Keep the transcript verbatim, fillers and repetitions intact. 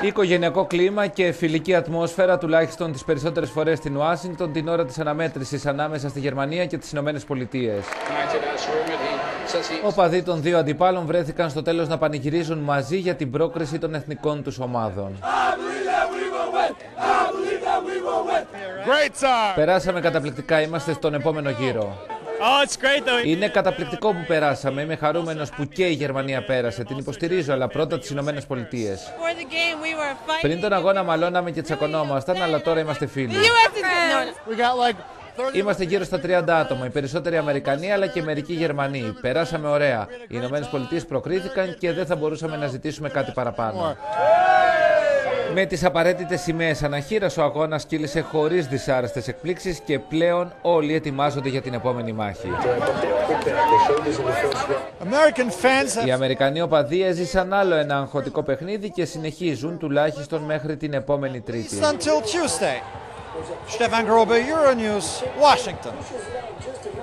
Οικογενειακό κλίμα και φιλική ατμόσφαιρα, τουλάχιστον τις περισσότερες φορές στην Ουάσινγκτον, την ώρα της αναμέτρησης ανάμεσα στη Γερμανία και τις Ηνωμένες Πολιτείες. Οπαδοί των δύο αντιπάλων βρέθηκαν στο τέλος να πανηγυρίζουν μαζί για την πρόκριση των εθνικών τους ομάδων. Περάσαμε καταπληκτικά, είμαστε στον επόμενο γύρο. Είναι καταπληκτικό που περάσαμε. Είμαι χαρούμενος που και η Γερμανία πέρασε. Την υποστηρίζω, αλλά πρώτα τις Ηνωμένες Πολιτείες. Πριν τον αγώνα, μαλώναμε και τσακωνόμασταν, αλλά τώρα είμαστε φίλοι. Είμαστε γύρω στα τριάντα άτομα. Οι περισσότεροι Αμερικανοί, αλλά και μερικοί Γερμανοί. Περάσαμε ωραία. Οι Ηνωμένες Πολιτείες προκρίθηκαν και δεν θα μπορούσαμε να ζητήσουμε κάτι παραπάνω. Με τις απαραίτητες σημαίες αναχείρας, ο αγώνας κύλησε χωρίς δυσάρεστες εκπλήξεις και πλέον όλοι ετοιμάζονται για την επόμενη μάχη. Οι Αμερικανοί οπαδοί έζησαν άλλο ένα αγχωτικό παιχνίδι και συνεχίζουν τουλάχιστον μέχρι την επόμενη Τρίτη. Στέφαν Γκρόμπε, Euronews, Washington.